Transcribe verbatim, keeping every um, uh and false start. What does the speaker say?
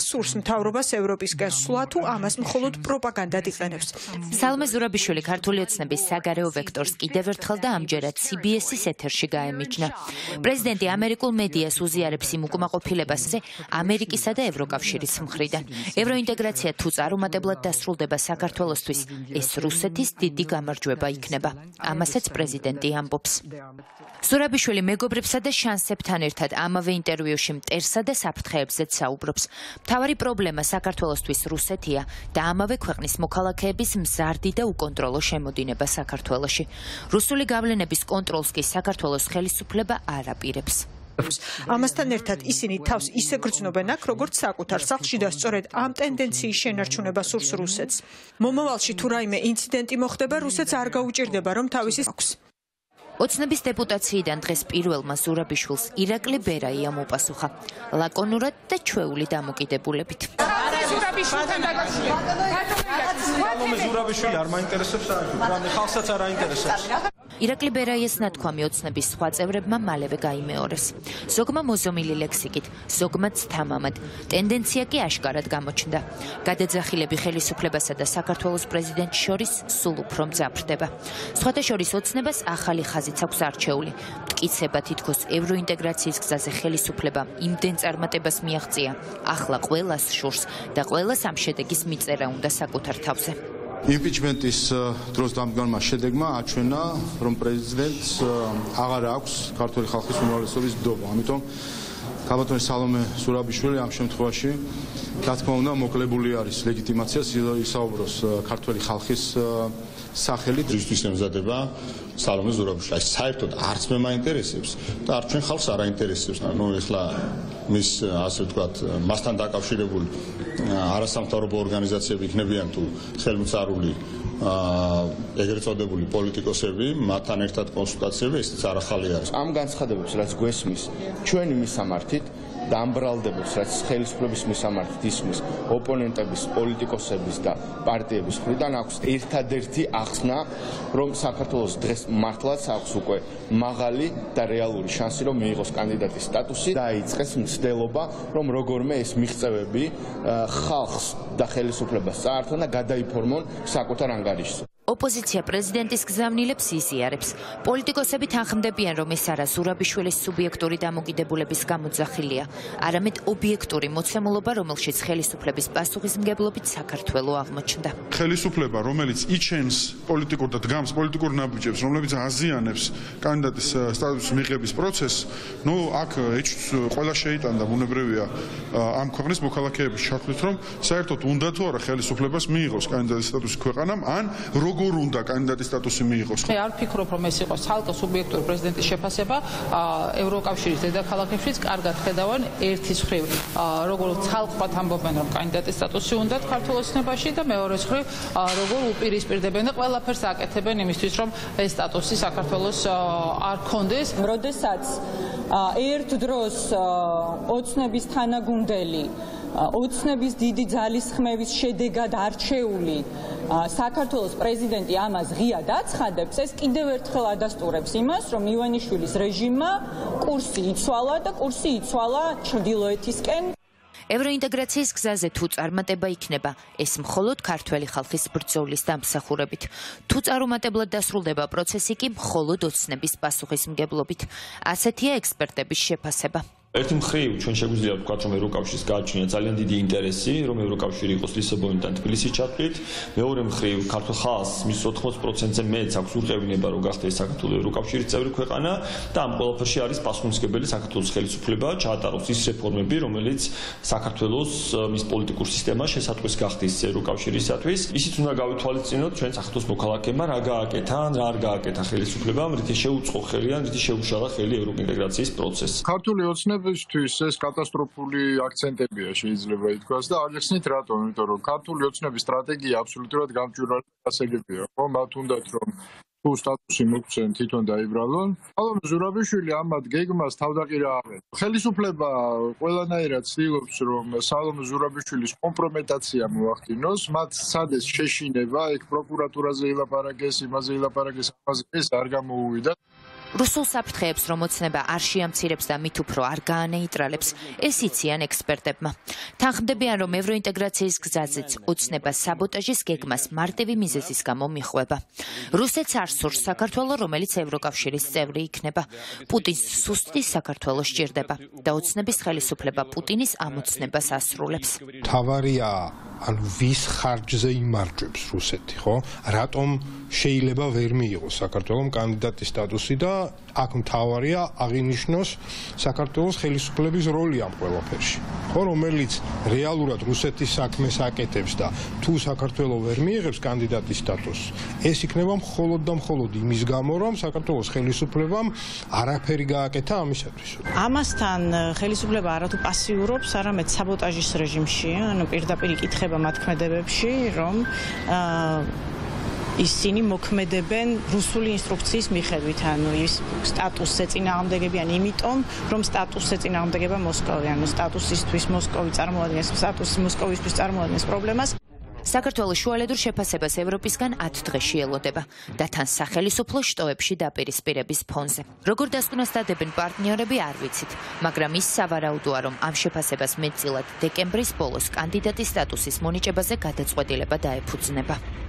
სურს მთავრობას ევროპისკენ სვლა თუ ამას მხოლოდ პროპაგანდად იყენებს. Სალომე ზურაბიშვილი ქართული ოცნების საგარეო ვექტორს კიდევ ერთხელ და ამჯერად C B S-ის ეთერში გაემიჯნა. Პრეზიდენტი ამერიკულ მედიას უზიარებს იმ უკმაყოფილებაზე ამერიკისა და ევროკავშირის მხრიდან. Ევროინტეგრაცია თუ წარუმატებლად დასრულდება საქართველოსთვის, ეს რუსეთის დიდი გამარჯვება იქნება. Ამასაც პრეზიდენტი ამბობს. ზურაბიშვილი მეგობრებსა და შანსებთან ერთად ამავე ინტერვიუში მტერსა და საფრთხეებზეც საუბრობს. Მთავარი პრობლემა საქართველოსთვის რუსეთია და ამავე ქვეყნის მოქალაქეების მზარდი და უკონტროლო შემოდინება საქართველოში. Რუსული გავლენების კონტროლს კი საქართველოს ხელისუფლება არ აპირებს. Ამასთან ერთად ისინი თავს ისე გრძნობენ აქ, როგორც საკუთარ სახლში და სწორედ ამ ტენდენციის შენარჩუნება სურს რუსეთს. Მომავალში თუ რაიმე ინციდენტი მოხდება, რუსეთს არ გაუჭირდება, რომ თავისი აქვს. Ოცნების დეპუტაციიდან დღეს პირველმა ზურაბიშვილს ირაკლი ბერაია მოპასუხა. Ლაკონურად და ჩვეული დამოკიდებულებით. ირაკლი ბერაიას ნათქვამი ოცნების სხვა წევრებმა მალევე გაიმეორეს. ზოგმა მოზომილი ლექსიკით, ზოგმაც თამამად. ტენდენცია კი აშკარად გამოჩნდა. გადაძახილები ხელისუფლებასა და საქართველოს პრეზიდენტს შორის სულ უფრო მძაფრდება. სხვათაშორის ოცნებას ახალი ხაზიც აქვს არჩეული. მტკიცება თითქოს ევროინტეგრაციის გზაზე ხელისუფლებამ იმდენ წარმატებას მიაღწია. Ახლა ყველას შურს და ყველას ამ შედეგის მიწერა უნდა საკუთარ თავზე. Impeachment-ის დროს დამდგარმა შედეგმა აჩვენა, რომ პრეზიდენტს აღარ აქვს ქართული ხალხის უმრავლესობის დობა. Ამიტომ ქალბატონი სალომე ზურაბიშვილი ამ შემთხვევაში რა თქმა უნდა მოკლებული არის ლეგიტიმაციას ისაუბროს ქართული ხალხის სახელით. Ის ემზადება სალომე ზურაბიშვილი. Საერთოდ არც მე მაინტერესებს და არც ჩვენ ხალხს არ აინტერესებს. ნუ ეხლა მის ასე ვთქვათ, მასთან დაკავშირებული არასამთავრობო ორგანიზაციები იქნებიან თუ ხელმძღვანელი ეგრეთ წოდებული პოლიტიკოსები, მათთან ერთად კონსულტაციები, ესეც არახალი არის. Ამ განცხადებებს, რაც გვესმის, ჩვენი მისამართით და ამბრალდებებს, რაც ხელისუფლების მისამართით ისმის, ოპონენტების, პოლიტიკოსების და პარტიების მხრიდან აქვს ერთადერთი ახსნა, რომ საქართველოს დღეს მართლაც აქვს უკვე მაღალი და რეალური შანსი, რომ მიიღოს კანდიდატის სტატუსი და იწყეს მცდელობა, რომ როგორმე ეს მიღწევები ხალხს და ხელისუფლებას წაართვან და გადაიფორმონ საკუთარ ანგარიშს. Opoziția prezidentის გზავნილებს იზიარებს. Პოლიტიკოსები თანხმდებიან, რომ ეს არა ზურაბიშვილის სუბიექტური დამოკიდებულების გამოძახილია, არამედ ობიექტური მოცემულობა, რომელშიც ხელისუფლების პასუხისმგებლობით საქართველო აღმოჩნდა. Ხელისუფლება, რომელიც იჩენს პოლიტიკურ და დგამს პოლიტიკურ ნაბიჯებს, რომლებიც აზიანებს კანდიდატის სტატუსის მიღების პროცესს, ნუ აქ ყველა შეიტანდა, ბუნებრივია, ამ ქვეყნის მოქალაქეების შაქრით, რომ საერთოდ უნდა თუ არა ხელისუფლებას მიიღოს კანდიდატის სტატუსი ქვეყანამ, ან როგორ უნდა კანდიდატის სტატუსი მიიღოს. Არ ფიქრობ, რომ ეს იყოს ცალკე სუბიექტური პრეზიდენტის შეფასება, ევროკავშირის დედაქალაქებშიც კარგად ხედავენ ერთის ხრივ, როგორ ცალკე ამბობენ, რომ კანდიდატის სტატუსი უნდა ქართულოს ნებაში და მეორეს ხრივ, როგორ უპირისპირდებიან და ყველაფერს აკეთებენ იმისთვის, რომ ეს სტატუსი საქართველოს არ კონდეს. Როდესაც ერთ დროს ოცნების თანაგუნდელი, ოცნების დიდი ძალისხმევის შედეგად არჩეული საქართველოს პრეზიდენტი ამას ღია დაცხადებს, ეს კიდევ ერთხელ ადასტურებს იმას, რომ ივანიშვილის რეჟიმმა კურსი იცვალა და კურსი იცვალა ჩრდილოეთისკენ. Eurointegracijas გზაზე თუ წარმატება იქნება, ეს მხოლოდ ქართველი ხალხის ბრძოლის დამსახურებით. Თუ წარუმატებლად დასრულდება პროცესი კი მხოლოდ ოცნების პასუხისმგებლობით. Ასეთია ექსპერტების შეფასება. Ერთი მხრივ, ჩვენ შეგვიძლია ვთქვათ, რომ ევროკავშირის გააჩნია ძალიან დიდი ინტერესი, რომ ევროკავშირი იყოს ლისაბონიდან თბილისის ჩათვლით. Მეორე მხრივ, ქართულ ხალხს მის ოთხმოცი პროცენტზე მეტს აქვს ურყევინება, რომ გახდეს საქართველოს ევროკავშირის წევრი ქვეყანა და ამ ყველაფერში არის პასუხისმგებელი საქართველოს ხელისუფლება, ჩაატაროს ის რეფორმები, რომელიც საქართველოს მის პოლიტიკურ სისტემას შესატყვის გახდეს ევროკავშირისათვის. Ისიც უნდა გავითვალისწინოთ ჩვენ საქართველოს მოქალაქეებმა რა გააკეთა, რა არ გააკეთა ხელისუფლებამ, რითი შეუწყო ხელი ან რითი შეუშალა ხელი ევროინტეგრაციის პროცესს. Ქართული ოცნების ეს კატასტროფული აქცენტებია შეიძლება ითქვას და არ გეხსნით რატომ, იმიტომ რომ ქართული ოცნების სტრატეგია აბსოლუტურად გამჭვირვალე გასაგებია, რომ მათ უნდათ რომ თუ სტატუსი მოგვცენ თვითონ დაიბრალონ. Სალომე ზურაბიშვილი ამათ გეგმას თავდაყირა აღებს. ხელისუფლება ყველანაირად ცდილობს, რომ სალომე ზურაბიშვილის კომპრომიტაცია მოახდინოს, მათ სადეს შეშინება, ეგ პროკურატურაზე ილაპარაკეს, იმაზე ილაპარაკეს, ამაზე ეს არ გამოუვიდა. Rusul saptxeps romocneba ar shiamtsirebs da mit upro ar gaaneitralebs ეს იციან ექსპერტებმა. Თანხმდებიან რომ ევროინტეგრაციის გზაზეც ოცნება საბოტაჟის გეგმას მარტივი მიზეზის გამო მიხვება. Რუსეთს არ სურს საქართველო, რომელიც ევროკავშირის წევრი იქნება. პუტინს სუსტი საქართველო სჭირდება და ოცნების ხელისუფლება პუტინის ამ ოცნებას ასრულებს. Თავარია, ანუ ვის ხარჯზე იმარჯვებს რუსეთი, ხო? Რატომ შეიძლება ვერ მიიღოს საქართველოს კანდიდატის სტატუსი და აქ მთავარია აღინიშნოს საქართველოს ხელისუფლების როლი ამ ყველაფერში, ხო, რომელიც რეალურად რუსეთის საქმეს აკეთებს და თუ საქართველო ვერ მიიღებს კანდიდატის სტატუსს, ეს იქნება მხოლოდ და მხოლოდ იმის გამო, რომ საქართველოს ხელისუფლებამ არაფერი გააკეთა ამისათვის. Ამასთან ხელისუფლება არათუ პასიურობს, არამედ საბოტაჟის რეჟიმში, ანუ პირდაპირ იკითხება მათ ქმედებებში, რომ ისინი მოქმედებენ რუსული ინსტრუქციის მიხედვით, ანუ ის სტატუსზე წინააღმდეგებიან, იმიტომ რომ სტატუსზე წინააღმდეგება მოსკოვი, ანუ სტატუსისთვის მოსკოვი წარმოადგენს, სტატუსი მოსკოვისთვის წარმოადგენს პრობლემას. საქართველოს შუალედურ შეფასებას ევროპისგან ათ დღეში ელოდება და თან სახელმწიფო შტოებში დაპირისპირების ფონზე. Როგორ დასკვნას დადებენ პარტნიორები არ ვიცით, მაგრამ ის სავარაუდოა, რომ ამ შეფასებას მეტწილად დეკემბრის ბოლოს კანდიდატის სტატუსის მონიჭებაზე გადაწყვეტილება დაეფუძნება.